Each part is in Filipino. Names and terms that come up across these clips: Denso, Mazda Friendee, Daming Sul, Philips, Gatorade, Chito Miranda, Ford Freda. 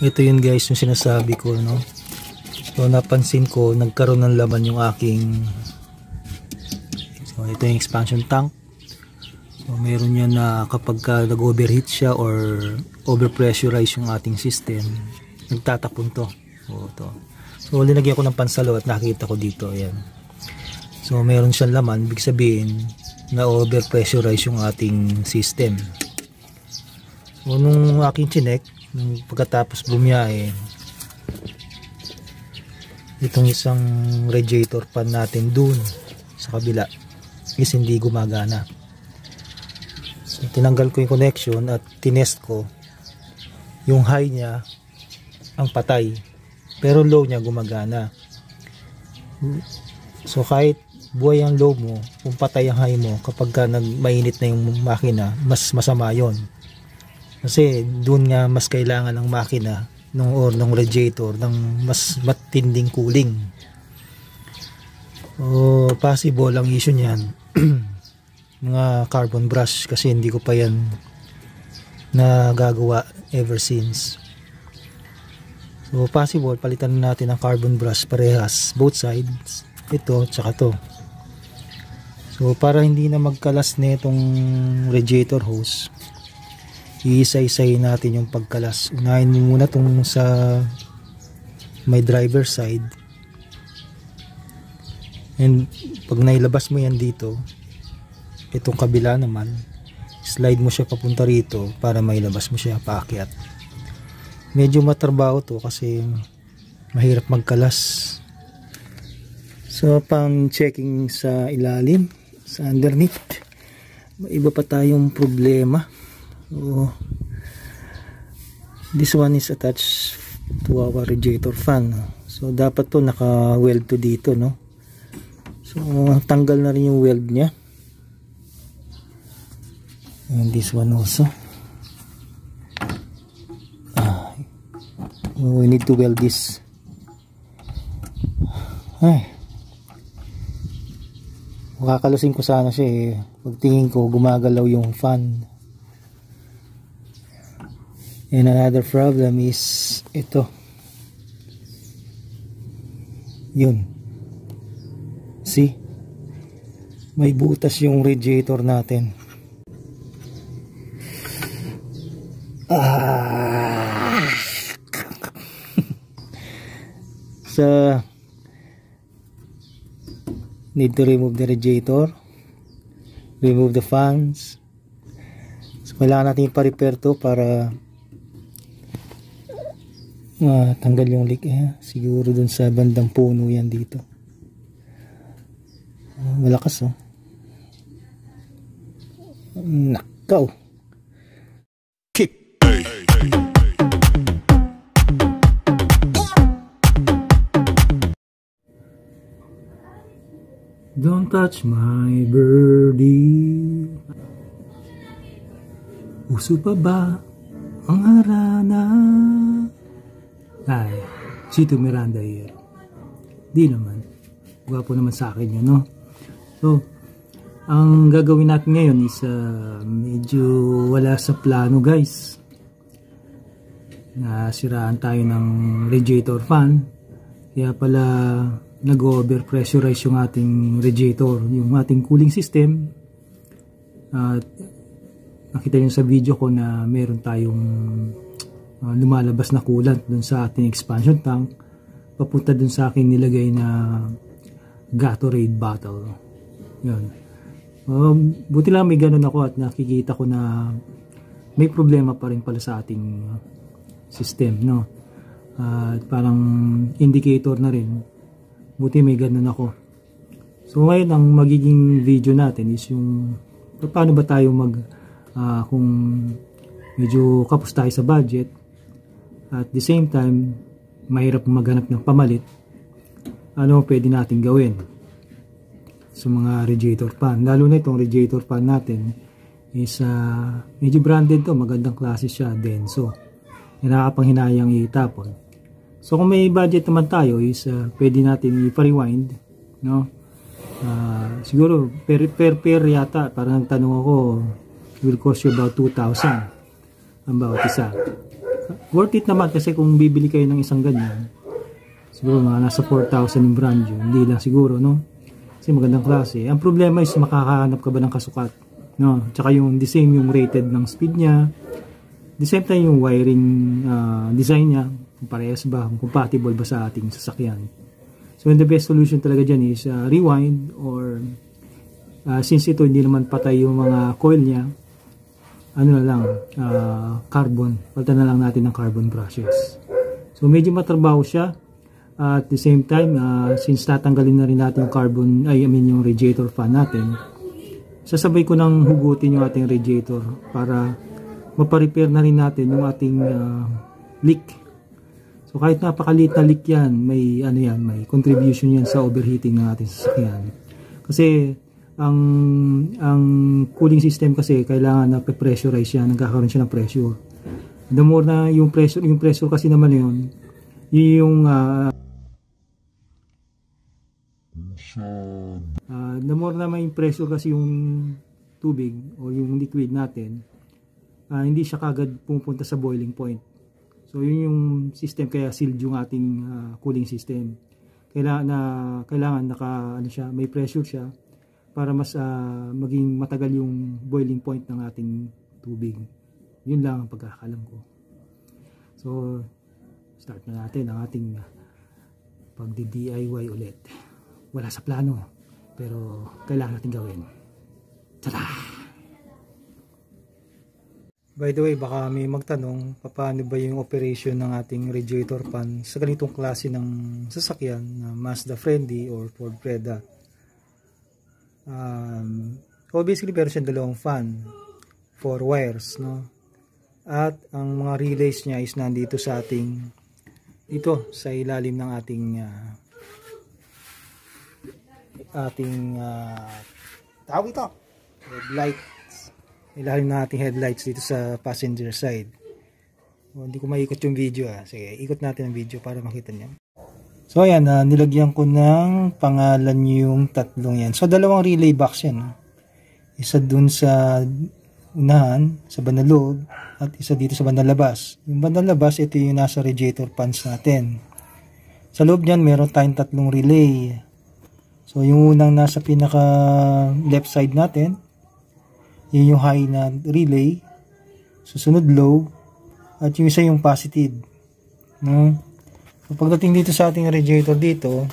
Ito yun guys yung sinasabi ko, no? So napansin ko nagkaroon ng laman yung aking, so ito yung expansion tank. So meron yan na kapag nag-overheat siya or overpressurize yung ating system, nagtatapon to. So ito, so linagyan ko ng pansalo at nakita ko dito, ayan. So meron siyang laman, ibig sabihin na overpressurize yung ating system. So nung aking chinek, nung pagkatapos bumiyahe, itong isang radiator pan natin dun sa kabila is hindi gumagana. So tinanggal ko yung connection at tinest ko, yung high nya ang patay pero low nya gumagana. So kahit buhay ang low mo, kung patay ang high mo, kapag ka mainit na yung makina, mas masama yon. Kasi doon nga mas kailangan ng makina nung or ng radiator ng mas matinding cooling. O possible ang issue niyan mga carbon brush, kasi hindi ko pa yan nagagawa ever since. So possible palitan natin ang carbon brush parehas, both sides, ito tsaka to. So para hindi na magkalas na itong radiator hose, iisa-isahin natin yung pagkalas. Unahin muna itong sa may driver side, and pag nailabas mo yan dito, itong kabila naman slide mo siya papunta rito para mailabas mo siya paakyat. Medyo matrabaho to kasi mahirap magkalas. So pang checking sa ilalim, sa underneath, iba pa tayong problema. So this one is attached to our radiator fan, so dapat to naka weld to dito, no? So tanggal na rin yung weld nya, and this one also, we need to weld this. Ay, makakalusin ko sana siya eh. Pagtingin ko gumagalaw yung fan. And another problem is ito. Yun. See? May butas yung radiator natin. Ah. So need to remove the radiator, remove the fans. So kailangan natin i-repair to para tanggal yung leak. Siguro dun sa bandang puno yan dito. Malakas, oh. Nakaw. Kick. Don't touch my birdie. Uso pa ba ang harana? Hi, Chito Miranda here. Di naman. Gwapo naman sa akin yun, no? So, ang gagawin natin ngayon is medyo wala sa plano, guys. Nasiraan tayo ng radiator fan. Kaya pala nag-overpressurize yung ating radiator, yung ating cooling system. At nakita nyo sa video ko na meron tayong lumalabas na coolant dun sa ating expansion tank papunta dun sa aking nilagay na Gatorade bottle. Yun. Buti lang may ganun ako at nakikita ko na may problema pa rin pala sa ating system, no? At parang indicator na rin. Buti may ganun ako. So ngayon ang magiging video natin is yung paano ba tayo mag kung medyo kapos tayo sa budget, at the same time mahirap maghanap ng pamalit, ano pwede natin gawin sa mga radiator fan. Lalo na itong radiator fan natin is medyo branded to, magandang klase siya, denso, nakakapanghinayang itapon. So kung may budget naman tayo is pwede natin i-rewind, no? Siguro per yata, parang tanong ako, will cost you about 2,000 ang bawat isa. worth it naman kasi kung bibili kayo ng isang ganyan, siguro mga nasa 4,000 yung brand yun, hindi lang siguro, no? Kasi magandang klase. Ang problema is makakahanap ka ba ng kasukat, no? Tsaka yung the same yung rated ng speed niya, the same time yung wiring design niya, kung parehas ba, kung compatible ba sa ating sasakyan. So the best solution talaga dyan is rewind or since ito hindi naman patay yung mga coil niya, ano na lang, carbon. Palta na lang natin ng carbon brushes. So medyo matrabaho siya. At the same time, since tatanggalin na rin natin yung carbon, yung radiator fan natin, sasabay ko nang hugutin yung ating radiator para maparepair na rin natin yung ating leak. So kahit napakaliit na leak yan, may ano yan, may contribution yan sa overheating ng ating sasakyan. Kasi ang cooling system kasi kailangan na pe-pressurize yan, nagkakaroon siya ng pressure. The more na yung pressure kasi naman yun, the more na may pressure kasi yung tubig o yung liquid natin, hindi siya kagad pupunta sa boiling point. So yun yung system kaya sealed yung ating cooling system. Kailangan may pressure siya para mas maging matagal yung boiling point ng ating tubig. Yun lang ang pagkakaalam ko. So start na natin ang ating pagdi-DIY ulit. Wala sa plano pero kailangan natin gawin. Tada! By the way, baka may magtanong paano ba yung operation ng ating radiator fan sa ganitong klase ng sasakyan na Mazda Friendee or Ford Freda. Obviously, meron siyang dalawang fan, 4 wires, no? At ang mga relays niya is nandito sa ating, dito sa ilalim ng ating tawag ito, headlight. Ilalim na ating headlights dito sa passenger side. O, hindi ko maikot yung video. Sige, ikot natin ang video para makita niyo. So ayan, nilagyan ko ng pangalan yung tatlong yan. So dalawang relay box yan. Isa dun sa unahan, sa bandalog, at isa dito sa bandalabas. Yung bandalabas, ito yung nasa radiator fans natin. Sa loob niyan, meron tayong tatlong relay. So yung unang nasa pinaka left side natin, yun yung high na relay, susunod low, at yung isa yung positive, no? So pagdating dito sa ating radiator dito,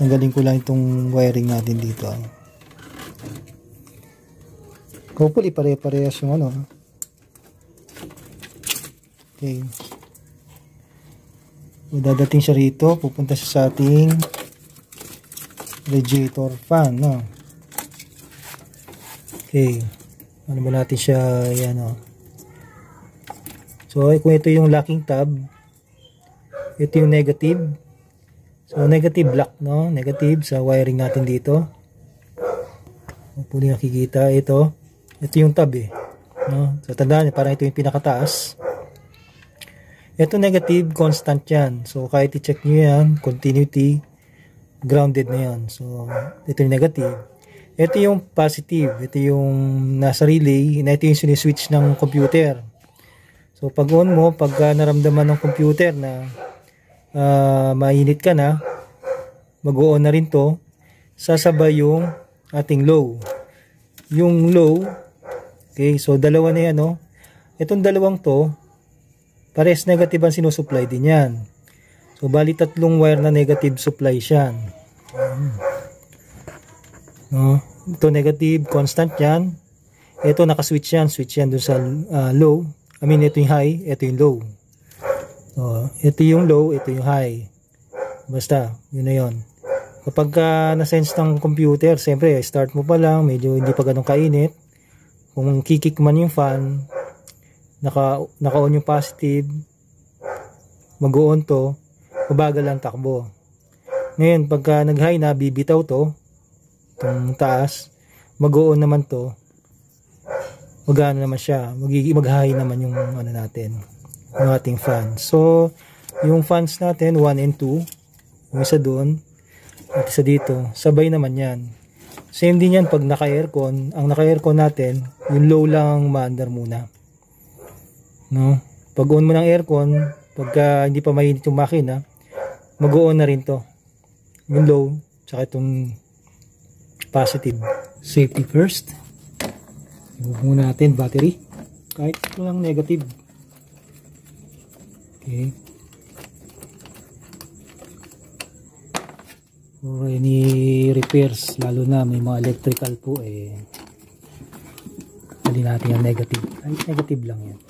tanggalin ko lang itong wiring natin dito. Hopefully pare-parehas yung ano. Okay, dadating siya rito, pupunta siya sa ating radiator fan, no? Okay, ano ba natin siya, yan o. So, kung ito yung locking tab, ito yung negative. So, negative black, no? Negative sa wiring natin dito. Puli nakikita, ito. Ito yung tab, eh. No? So, tandaan niyo, parang ito yung pinakataas. Ito negative, constant yan. So, kahit i-check nyo yan, continuity, grounded na yan. So, ito yung negative. Ito yung positive, ito yung nasa relay, na ito yung siniswitch ng computer. So pag on mo, pag naramdaman ng computer na mainit ka na, mag-on na rin to, sasabay yung ating low. Yung low, okay, so dalawa na yan, no? Itong dalawang to, pares negative ang sinusupply din yan. So bali tatlong wire na negative supply siyan. No? Ito negative, constant yan. Ito nakaswitch yan. Switch yan dun sa low. I mean, ito yung high, ito yung low. Ito yung low, ito yung high. Basta, yun na yun. Kapag na-sense ng computer, siyempre, start mo pa lang, medyo hindi pa ganun kainit. Kung kikik man yung fan, naka-on yung positive, mag-on to, mabagal ang takbo. Ngayon, pagka nag-high na, bibitaw to, itong taas, mag-on naman to, mag-ano naman siya, mag-high naman yung ano natin, yung ating fan. So yung fans natin 1 and 2, yung isa doon at isa dito, sabay naman yan. Same din yan pag naka-aircon. Ang naka-aircon natin, yung low lang ma-under muna, no? pag-on mo ng aircon, pagka hindi pa mainit yung makina, mag-on na rin to, yung low, tsaka itong positive. Safety first, i-move natin battery, kahit ito lang negative. Okay, for any repairs, lalo na may mga electrical po, eh hindi natin yung negative, kahit negative lang yan.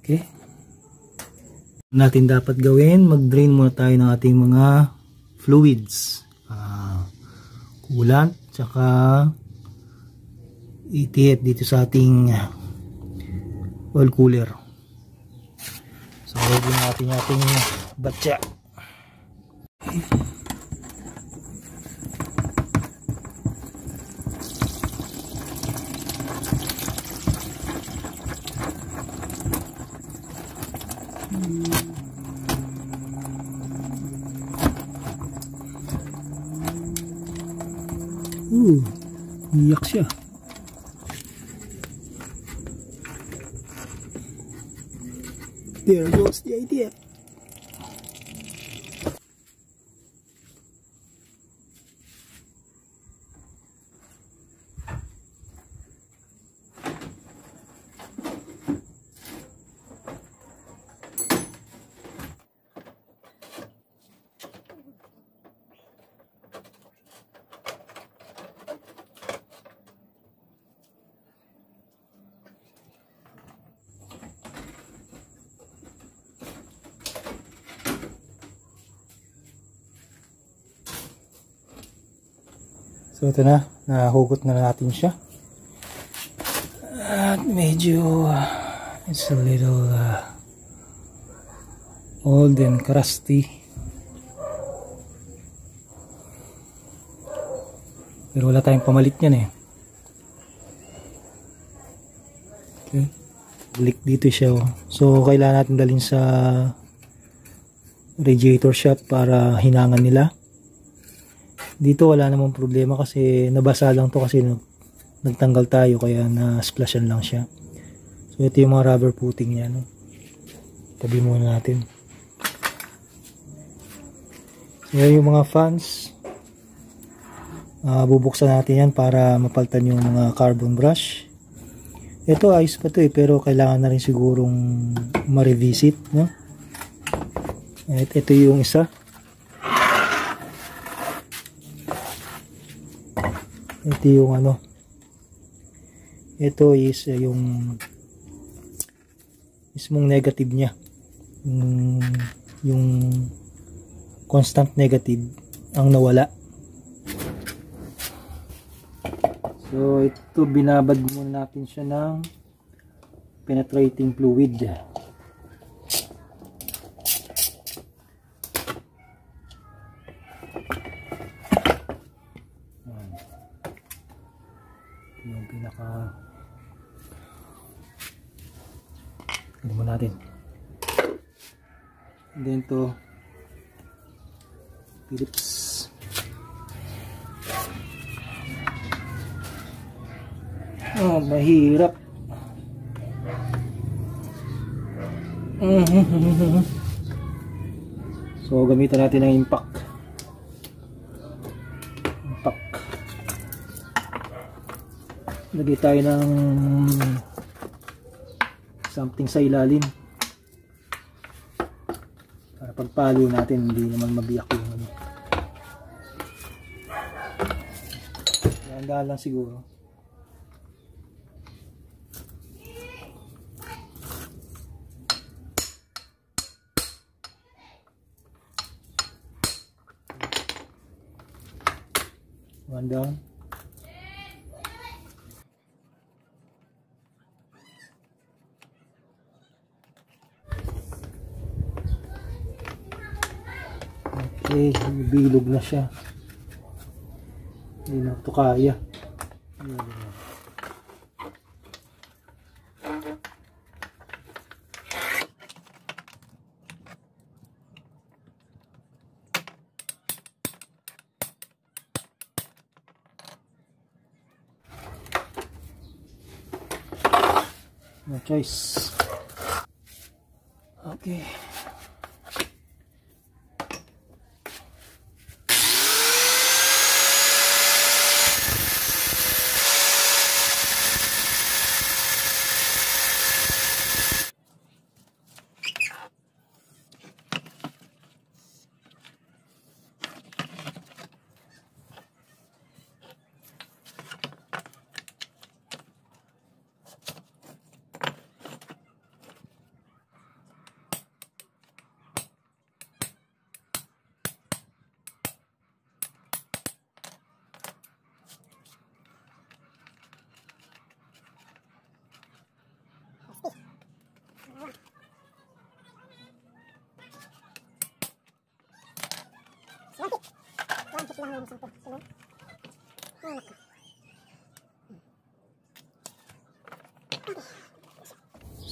Okay, natin dapat gawin, mag-drain muna tayo ng ating mga fluids, coolant, tsaka itihit dito sa ating oil cooler. So ready natin yung ating batya. Okay. Iyak siya. There goes the idea. So ito na, nahugot na natin siya. At medyo, it's a little old and crusty. Pero wala tayong pamalit niyan eh. Okay. Balik dito siya. Oh. So kailangan natin dalhin sa radiator shop para hinangan nila. Dito wala namang problema kasi nabasa lang to kasi nagtanggal tayo kaya na-splashan lang siya. So ito yung mga rubber footing niya, no? Tabi muna natin. So yung mga fans, bubuksan natin yan para mapalitan yung mga carbon brush. Ito ayos pa to eh, pero kailangan na rin sigurong ma-revisit, no? At ito yung isa. Ito yung ano, ito is yung mismong negative niya, yung constant negative ang nawala. So ito binabad muna natin siya ng penetrating fluid. Natin. And then to Philips. Oh, mahirap. So gamitan natin ng impact. Impact. Lagay tayo ng something sa ilalim para pagpalo natin hindi naman mabiyak yung ano. Dahan-dahan lang siguro. One down. Okay, bilog na siya. Hindi na ito kaya. No choice. Oke.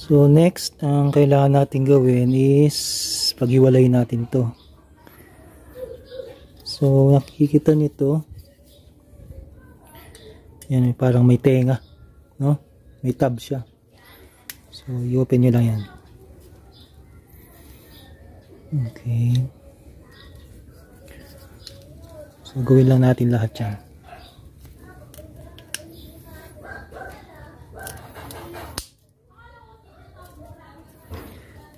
So next, ang kailangan natin gawin is paghiwalay natin to. So nakikita nyo to. Yan, parang may tenga, no? May tab siya. So i-open nyo lang yan. Okay. So gawin lang natin lahat yan.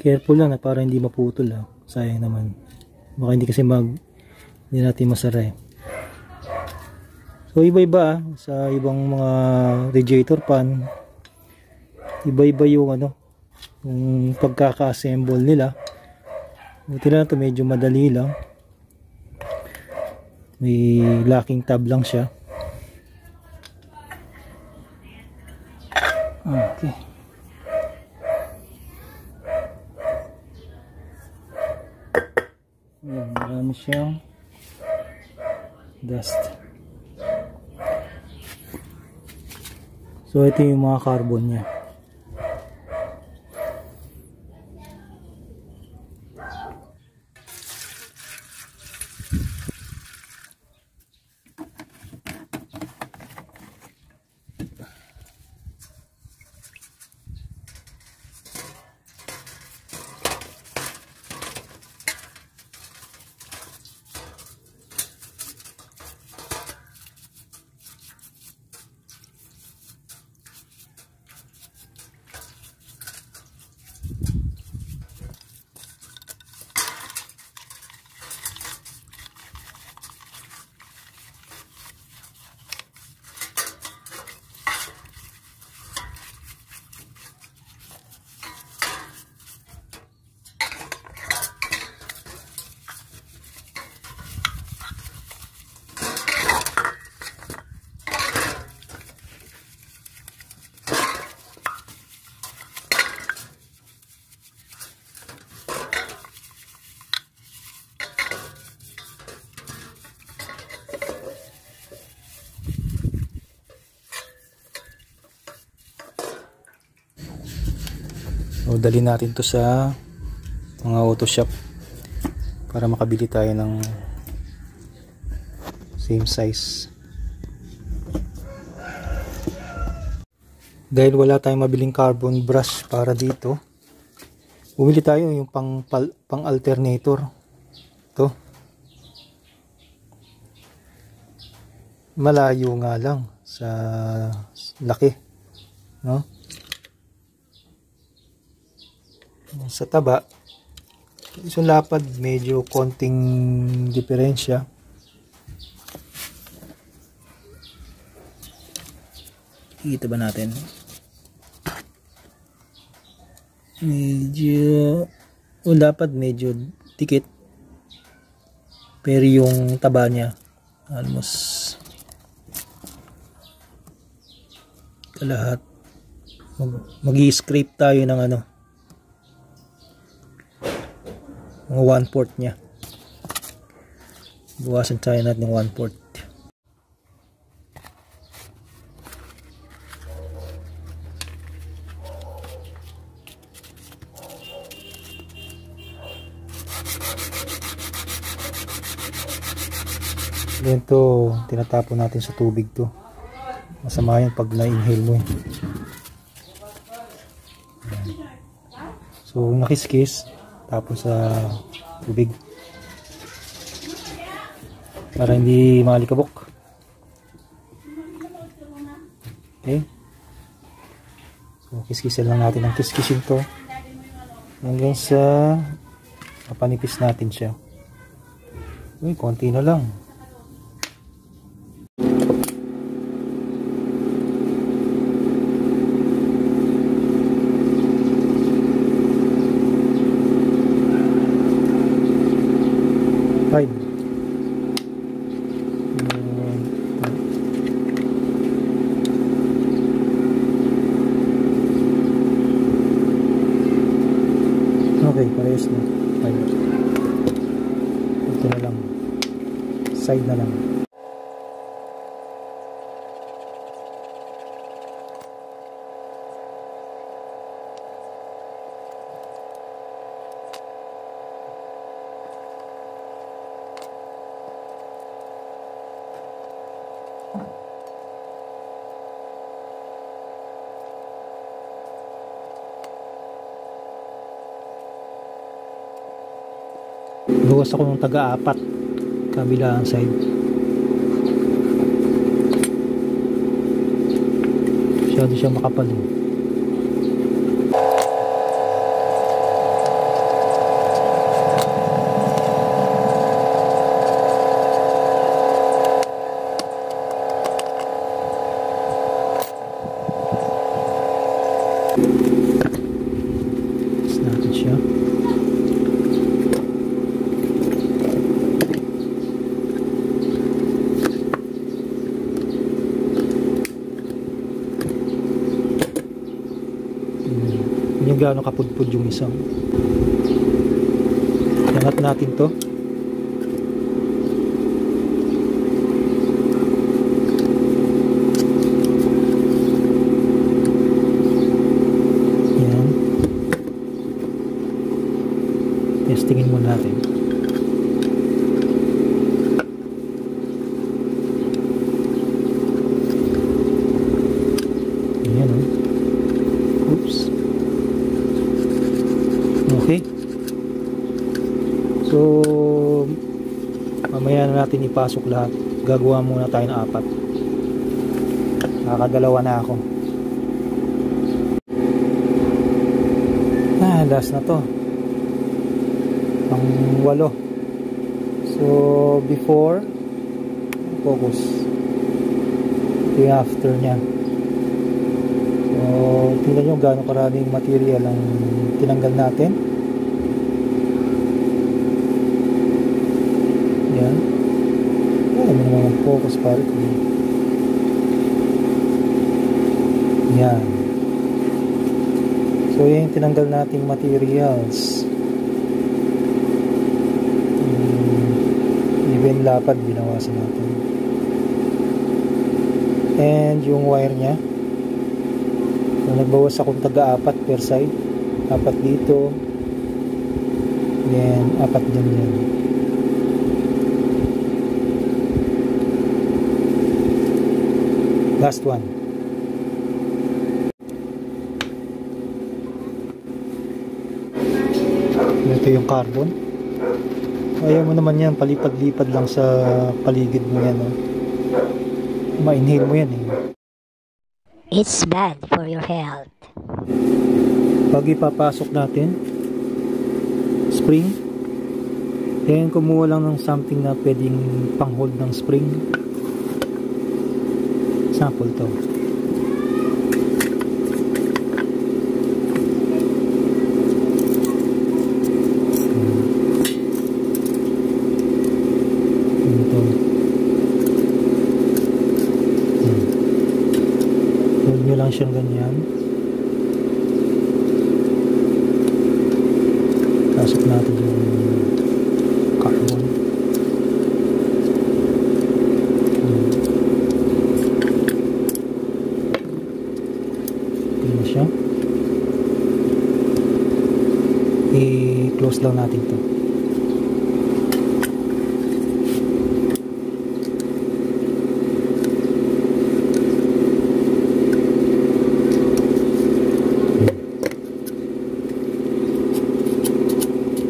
Careful lang na para hindi maputol. Ha. Sayang naman. Baka hindi kasi hindi natin masaray. So iba-iba sa ibang mga radiator pan. Iba-iba yung ano, yung pagkaka-assemble nila. Buti na ito, medyo madali lang. May locking tab lang siya. Okay. Ayan, marami siyang dust. So ito yung mga carbon niya. So, dali natin to sa mga auto shop para makabili tayo ng same size. Dahil wala tayong mabiling carbon brush para dito, bumili tayo yung pang alternator. Ito. Malayo nga lang sa laki, no? Sa taba, so lapad medyo konting diferensya. Kita ba natin? Medyo lapad, medyo tikit. Pero yung taba niya almost lahat. Mag-i-scrape tayo ng ano, ng 1/4 niya. Buwasan tayo natin ng 1/4. Ganito, tinatapo natin sa tubig to. Masama yan pag na-inhale mo. So, nakiskis. tapos sa tubig para hindi malikabok. Okay, so kiskisin lang natin ang kiskisin to hanggang sa mapanipis natin siya. Uy, konti na lang. Okay, parehas na. Ito na lang. Side na lang. Bukas ako ng taga-apat kabilang side. Masyado siya makapal. Gano'ng kapudpud yung isang. Angat natin to. Ayan. Testingin muna natin. Ayan o. Oh. Oops. Okay. So mamaya na natin ipasok lahat. Gagawa muna tayo ng apat. Nakakadalawa na ako. Last na to. Pang walo. So before focus. The after niya. So tingnan nyo gano'ng karaming material ang tinanggal natin. Focus para ko. Yan. So yan yung tinanggal nating materials. Even lapad binawasan natin. And yung wire nya. So nagbawas akong taga-apat per side. Apat dito. Then apat din yan. Last one. Ito yung carbon. Ayaw mo naman yan, palipad-lipad lang sa paligid mo yan. Ma-inhale mo yan eh. It's bad for your health. Pag ipapasok natin, spring. Then kumuha lang ng something na pwedeng pang-hold ng spring. Sample to. Hold nyo lang siyang ganyan. Pasok natin yung carbon. I-close lang natin ito.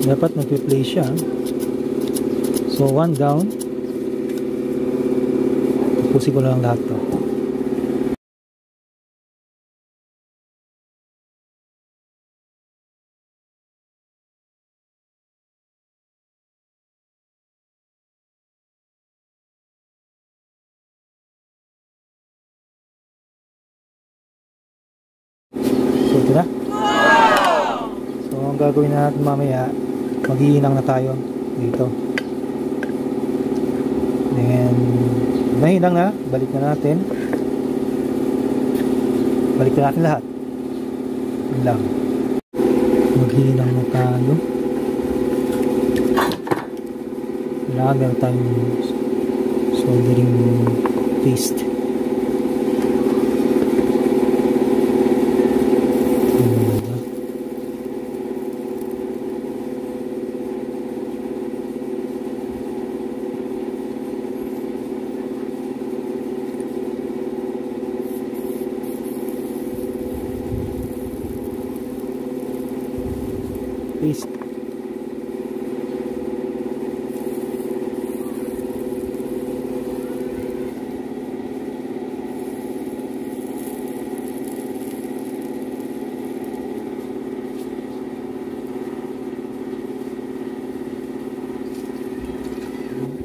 Dapat mag-play siya. So, one down. Tapusin ko lang lahat to. Gagawin natin mamaya, mag-iinang na tayo dito. Then nainang na, balik na natin lahat. Mag-iinang na tayo. Kailangan meron tayong soldering paste.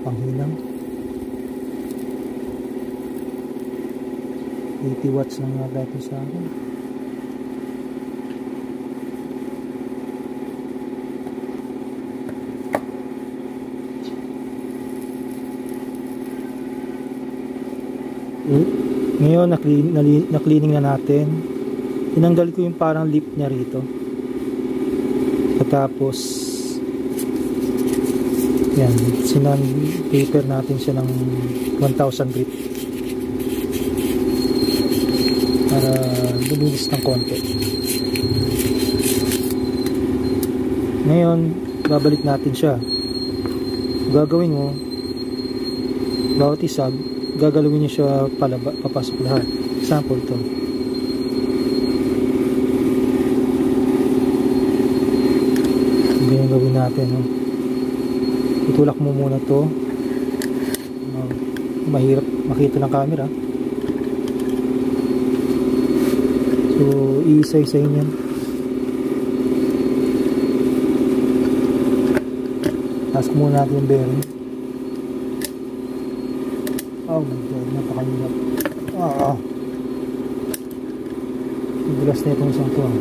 Panghilang 80 watts lang nga dati sa akin. Ngayon na-cleaning na natin. Tinanggal ko yung parang lip niya rito. Tapos yan, sinan-paper natin siya ng 1000 grit para luminis ng konti. Ngayon babalik natin siya. Gagawin mo bawat isag, gagalawin niyo siya palaba, papasok lahat. Example to. Ganyan gawin natin. Oh. Itulak mo muna to. Mahirap makita ng camera. So, iisa-isahin yan. Task muna natin yung bearing. Oh my God, napakahirap. Ah. Bigas na itong isang tuwang.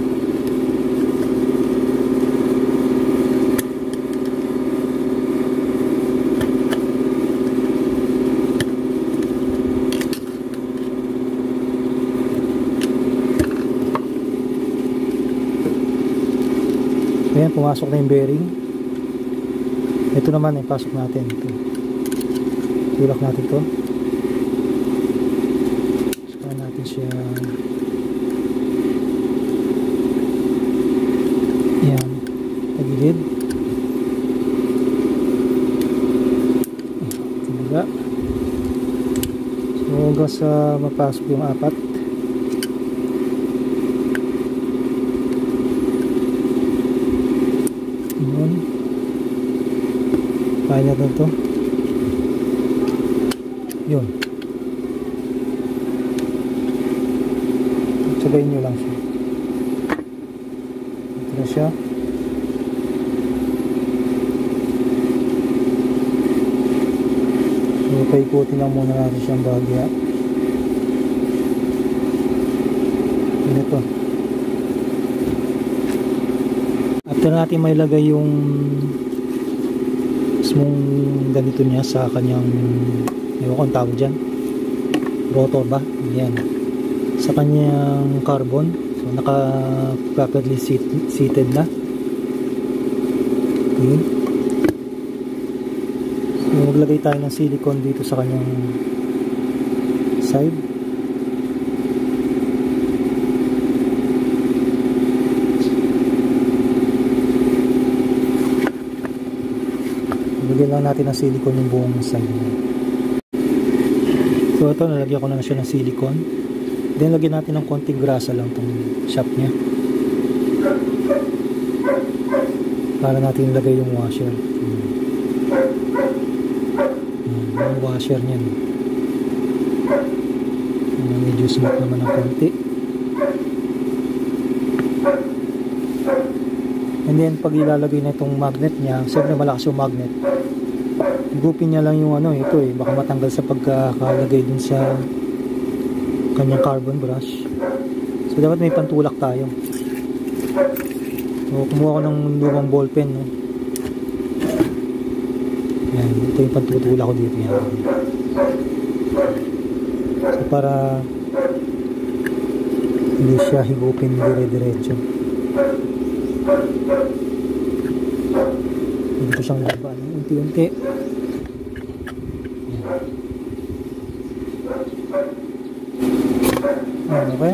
Ayan, pumasok na yung bearing. Ito naman, ipasok natin. Tulak natin ito. Siya. Ayan, tagilid. Kumbaga. So, hanggang sa mapasok yung apat. Ayan. Kaya na ito. Yun. Sabayin nyo lang siya. Ito na siya. So, paikutin lang muna natin siyang bagya. Ito. After natin may lagay yung mismong ganito niya sa kanyang, ewan ko ang tawag dyan, rotor ba? Yan. Sa kanyang carbon, so naka-properly seated na. Okay. So, maglagay tayo ng silicone dito sa kanyang side. Maglagay lang natin ng silicone yung buong side. So, ito, nalagyan ko na siya ng silicone. Then, lagyan natin ng konting grasa lang itong shop niya. para natin ilagay yung washer. Yung washer niyan. Medyo smooth naman ng konti. And then pag ilalagay na itong magnet niya, siyempre malakas yung magnet. Igupin niya lang yung ano, ito eh, baka matanggal sa pagkakalagay dun sa kanyang carbon brush. So dapat may pantulak tayo. So kumuha ko ng lumang ballpen, no? Yan, ito yung pantutulak ko dito yan. So para hindi siya higupin dire-diretso. Hindi ko siyang laban unti-unti. Ayan, okay.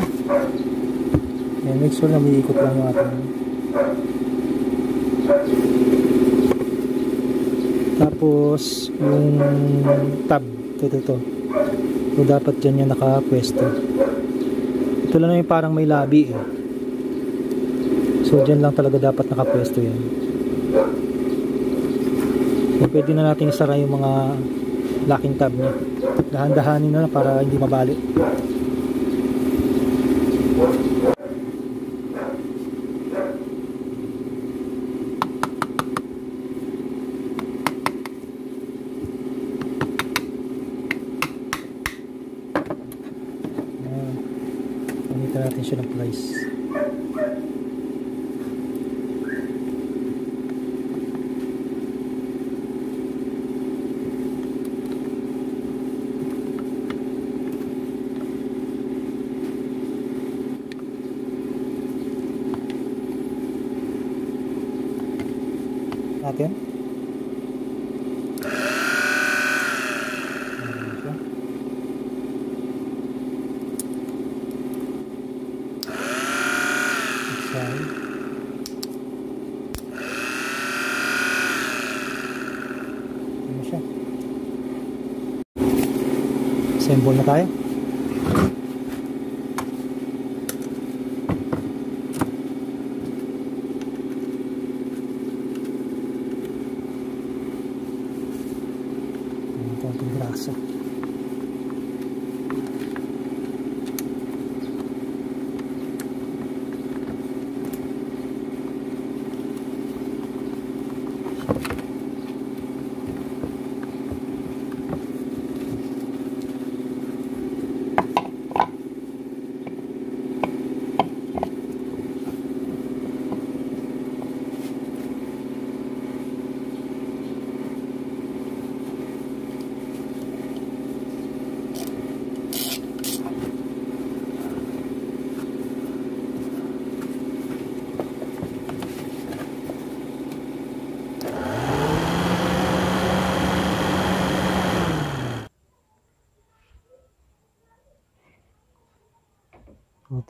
Ayan, make sure na may ikot lang yung atin. Tapos yung tab, ito. So dapat dyan yan nakapwesto. Ito lang yung parang may labi eh. So dyan lang talaga dapat nakapwesto yan. So, pwede na natin isara yung mga locking tab niya. Dahan-dahanin na para hindi mabali. Natin siya ng price. Natin. Assemble na tayo. Konting grasa.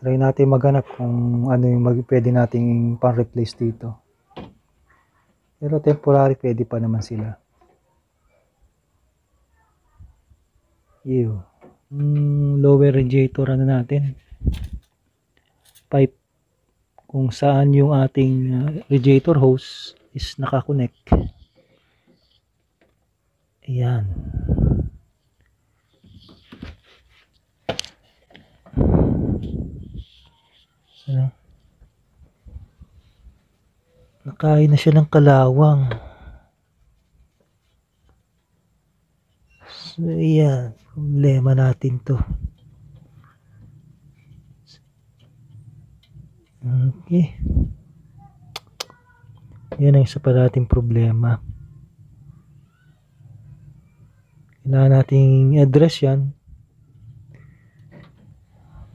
Try natin maghanap kung ano yung pwede nating pang-replace dito. Pero temporary pwede pa naman sila. Ew. Lower radiator ano natin. Pipe. Kung saan yung ating radiator hose is nakakonect. Ayan. Ano? Nakain na siya ng kalawang. So, ayan. Problema natin to. Okay. Yan ang isa pa nating problema. Kailangan nating address yan.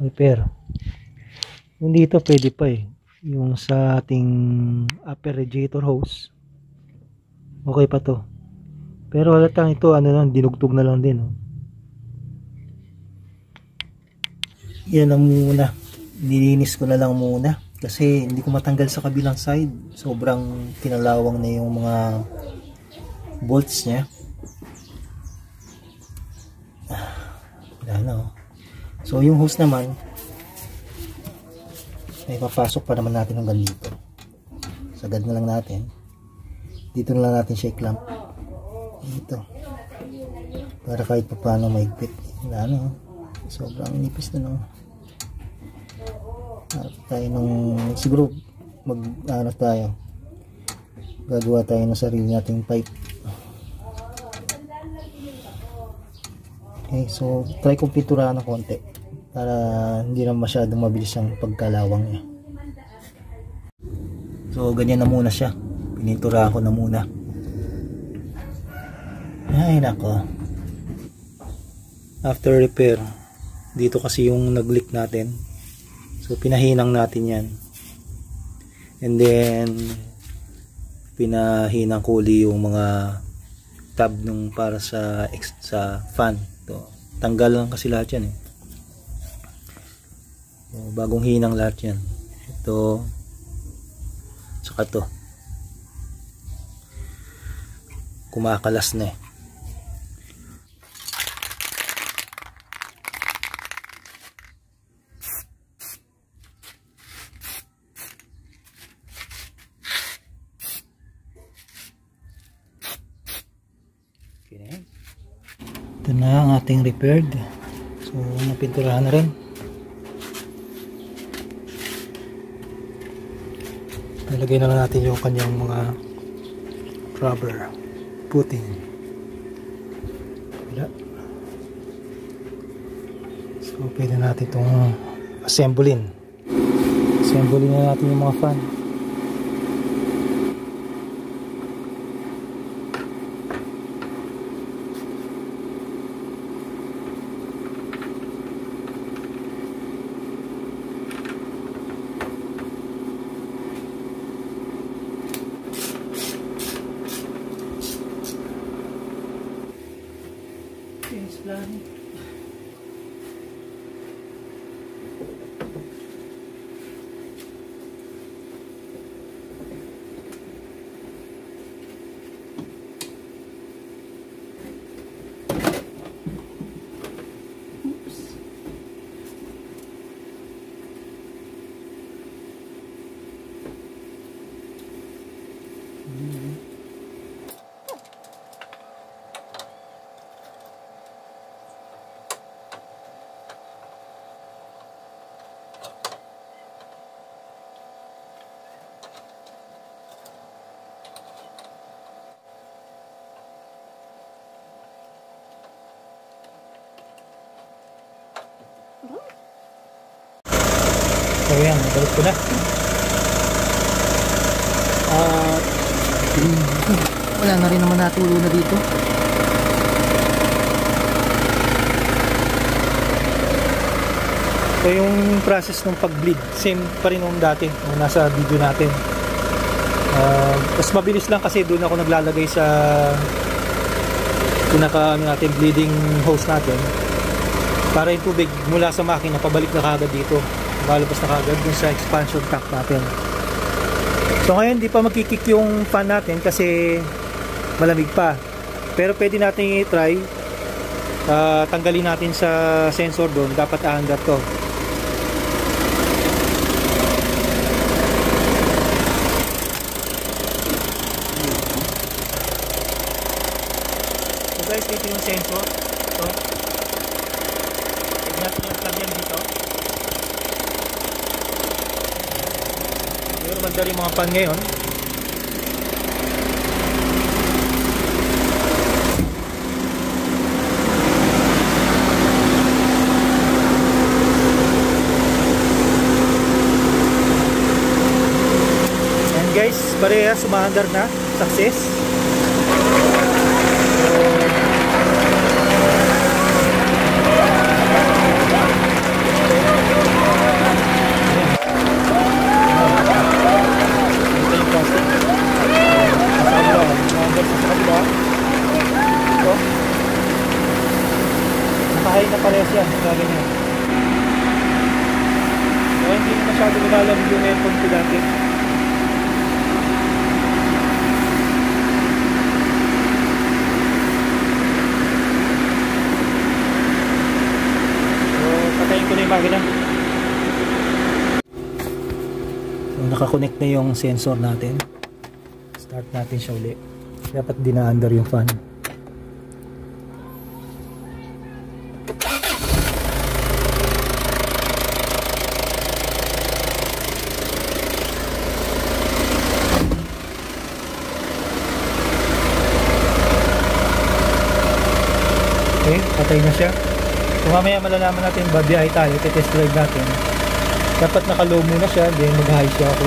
Repair. Yung dito pwede pa eh. Yung sa ating upper radiator hose. Okay pa to. Pero halatang ito ano lang, dinugtog na lang din. Oh. Yan lang muna. Nilinis ko na lang muna. Kasi hindi ko matanggal sa kabilang side. Sobrang kinalawang na yung mga bolts niya. Wala na oh. So yung hose naman, may papasok pa naman natin hanggang dito. Sagad na lang natin. dito na lang natin siya i-clamp dito para kahit paano maigpit na ano, sobrang nipis na, no? Tayo nung siguro mag ano tayo, gagawa tayo ng sarili nating pipe. Okay, so try kong pinturahan ng konti para hindi na masyadong mabilis ang pagkalawang niya. So ganyan na muna siya, pinintura ko na muna. Ay nako, after repair dito kasi yung nag-leak natin, so pinahinang natin yan, and then pinahinang ko uli yung mga tab nung para sa fan. To tanggal lang kasi lahat yan eh. So, bagong hinang lahat yan, ito saka to kumakalas na eh. Okay. Ito na ang ating repaired, so napinturahan na rin. Nalagay na lang natin yung kanyang mga rubber footing. So pwede natin itong assemblein na natin yung mga fan. So yan, nabalik ko na. Wala na rin naman natulo na dito. So yung process ng pag-bleed, same pa rin nung dati, nung nasa video natin. Mas mabilis lang kasi doon ako naglalagay sa pinaka natin, bleeding hose natin, para yung tubig mula sa makina pabalik na kagad dito. Malabas na kagad dun sa expansion tank natin. So ngayon di pa magkikik yung fan natin kasi malamig pa, pero pwede natin i-try. Tanggalin natin sa sensor doon, dapat aandar to. So guys, dito yung sensor, ito natin yung tagyan dito. Dari mga pan ngayon, and guys, parehas sumaandar na, success. Naka-connect na yung sensor natin. Start natin siya uli. Dapat din na-under yung fan. Okay, patay na siya. Kung mamaya malalaman natin babiyahe tayo, test drive natin. Dapat naka-low muna siya, then mag-high siya ako.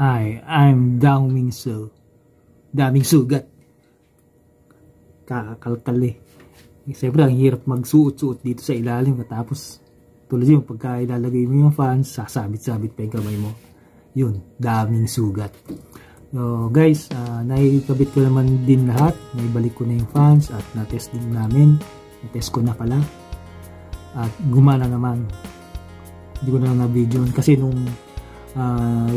Hi, I'm Daming Sul. Daming sugat. Kakakalkal eh. Siyempre, ang hirap magsuot-suot dito sa ilalim. Tapos, tuloy yung pagka ilalagay mo yung fans, sasabit-sabit pa yung kamay mo. Yun, daming sugat. So guys, naikabit ko naman din lahat. Naibalik ko na yung fans at na-test din namin. Na-test ko na pala. At gumana naman. Hindi ko na na-video kasi nung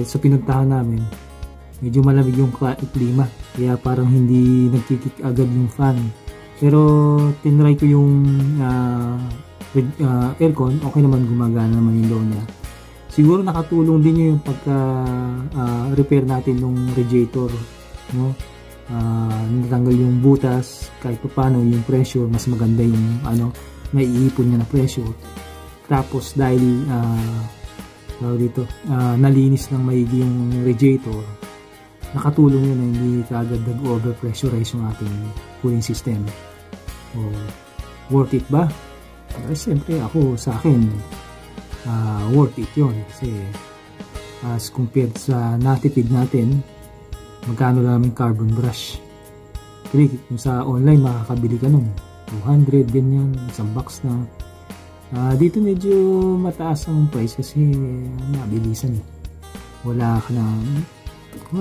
sa pinuntahan namin, medyo malamig yung klima. Kaya parang hindi nagkikik agad yung fan. Pero tinry ko yung aircon. Okay naman, gumagana naman yung low niya. Siguro nakatulong din yung pagka-repair natin ng radiator, no? Natanggal yung butas, kahit paano yung pressure, mas maganda yung naiipon niya na pressure. Tapos dahil nalinis ng maigi yung radiator, nakatulong yun na hindi kaagad nag-overpressurize yung ating cooling system. So, worth it ba? Siyempre ako, sa akin, worth it yun kasi as compared sa natipid natin, magkano lang yung carbon brush. Click kung sa online makakabili ka nun 200 ganyan, isang box na. Dito medyo mataas ang price kasi nabilisan eh. Wala ka na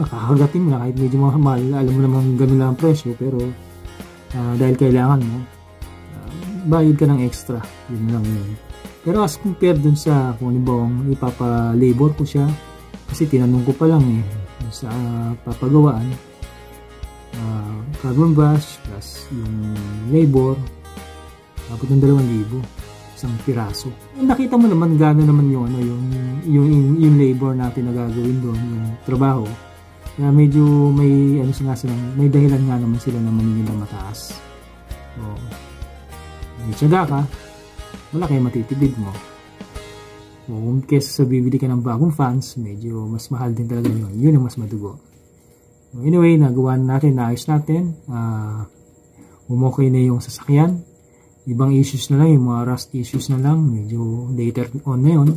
kakagatin mo na kahit medyo mahal, alam mo naman ganun lang ang presyo, pero dahil kailangan mo, bayad ka ng extra. Yun lang yun. Pero as compared dun sa kung anibawang ipapalabor ko siya, kasi tinanong ko pa lang eh sa papagawaan, carbon brush plus yung labor, tapos ng 2,000 isang piraso. Nakita mo naman gano'n naman yung, yung labor natin na gagawin doon, yung trabaho. Kaya medyo may, may dahilan nga naman sila na mamingin na mataas. So, may tiyaga ka, wala kayo matitibid mo. Kung kesa bibili ka ng bagong fans, medyo mas mahal din talaga yun. Yun ang mas madugo. Anyway, nagawa natin, naayos natin. Umokay na yung sasakyan. Ibang issues na lang, yung mga rust issues na lang. Medyo later on na yun.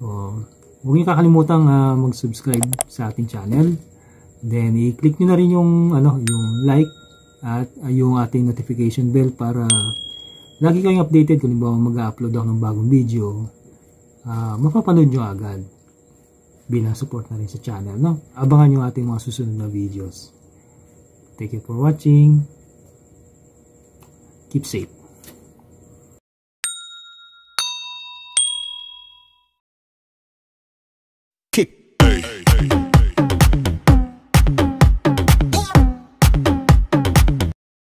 So, huwag niyo kakalimutang mag-subscribe sa ating channel. Then, i-click nyo na rin yung, yung like at yung ating notification bell para lagi kayong updated kung halimbawa mag-upload ako ng bagong video, mapapanood nyo agad bilang support na rin sa channel, no? Abangan nyo ating mga susunod na videos. Thank you for watching. Keep safe.